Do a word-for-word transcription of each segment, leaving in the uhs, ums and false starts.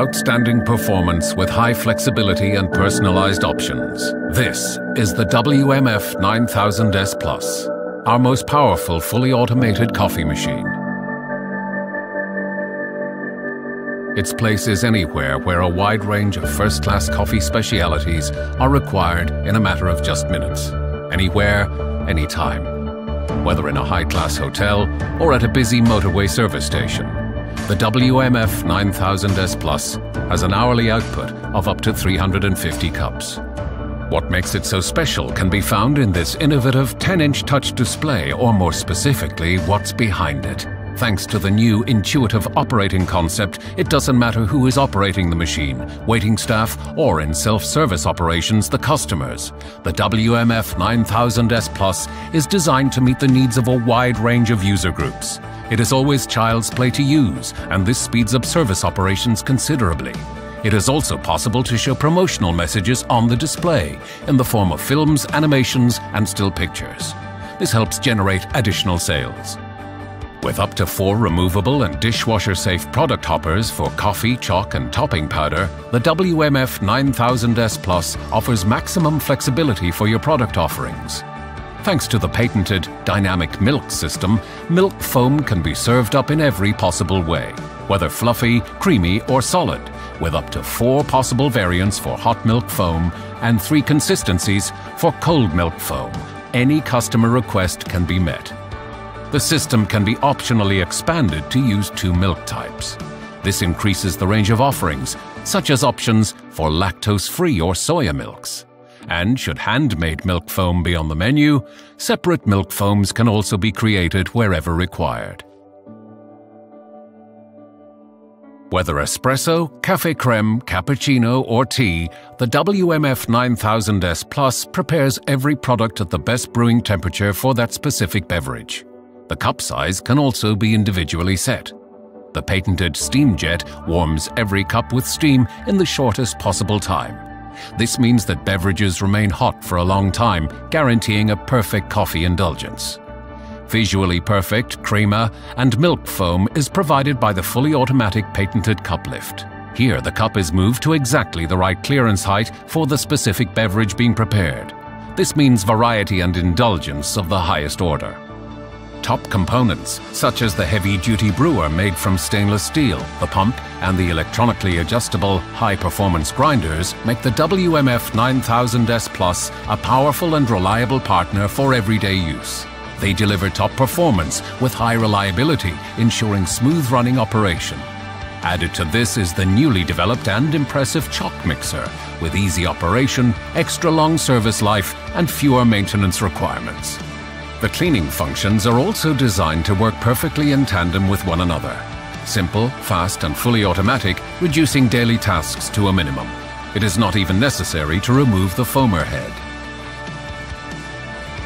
outstanding performance with high flexibility and personalized options. This is the W M F nine thousand S Plus, our most powerful fully automated coffee machine. Its place is anywhere where a wide range of first-class coffee specialities are required in a matter of just minutes. Anywhere, anytime. Whether in a high-class hotel or at a busy motorway service station, the W M F nine thousand S Plus has an hourly output of up to three hundred fifty cups. What makes it so special can be found in this innovative ten inch touch display, or more specifically, what's behind it. Thanks to the new intuitive operating concept, it doesn't matter who is operating the machine, waiting staff, or in self-service operations, the customers. The W M F nine thousand S Plus is designed to meet the needs of a wide range of user groups. It is always child's play to use, and this speeds up service operations considerably. It is also possible to show promotional messages on the display in the form of films, animations, and still pictures. This helps generate additional sales. With up to four removable and dishwasher-safe product hoppers for coffee, chalk and topping powder, the W M F nine thousand S Plus offers maximum flexibility for your product offerings. Thanks to the patented Dynamic Milk System, milk foam can be served up in every possible way, whether fluffy, creamy or solid, with up to four possible variants for hot milk foam and three consistencies for cold milk foam. Any customer request can be met. The system can be optionally expanded to use two milk types. This increases the range of offerings, such as options for lactose-free or soya milks. And should handmade milk foam be on the menu, separate milk foams can also be created wherever required. Whether espresso, café crème, cappuccino or tea, the W M F nine thousand S Plus prepares every product at the best brewing temperature for that specific beverage. The cup size can also be individually set. The patented steam jet warms every cup with steam in the shortest possible time. This means that beverages remain hot for a long time, guaranteeing a perfect coffee indulgence. Visually perfect crema and milk foam is provided by the fully automatic patented cup lift. Here, the cup is moved to exactly the right clearance height for the specific beverage being prepared. This means variety and indulgence of the highest order. Top components, such as the heavy-duty brewer made from stainless steel, the pump, and the electronically adjustable high-performance grinders, make the W M F nine thousand S Plus a powerful and reliable partner for everyday use. They deliver top performance with high reliability, ensuring smooth-running operation. Added to this is the newly developed and impressive chalk mixer, with easy operation, extra-long service life, and fewer maintenance requirements. The cleaning functions are also designed to work perfectly in tandem with one another. Simple, fast and fully automatic, reducing daily tasks to a minimum. It is not even necessary to remove the foamer head.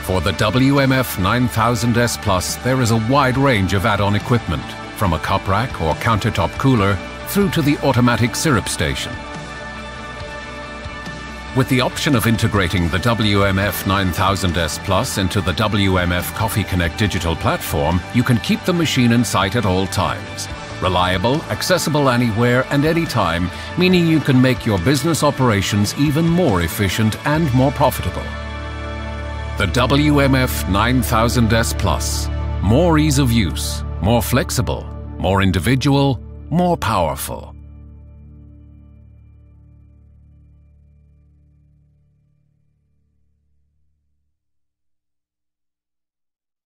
For the W M F nine thousand S Plus, there is a wide range of add-on equipment, from a cup rack or countertop cooler through to the automatic syrup station. With the option of integrating the W M F nine thousand S Plus into the W M F Coffee Connect digital platform, you can keep the machine in sight at all times. Reliable, accessible anywhere and anytime, meaning you can make your business operations even more efficient and more profitable. The W M F nine thousand S Plus. More ease of use, more flexible, more individual, more powerful.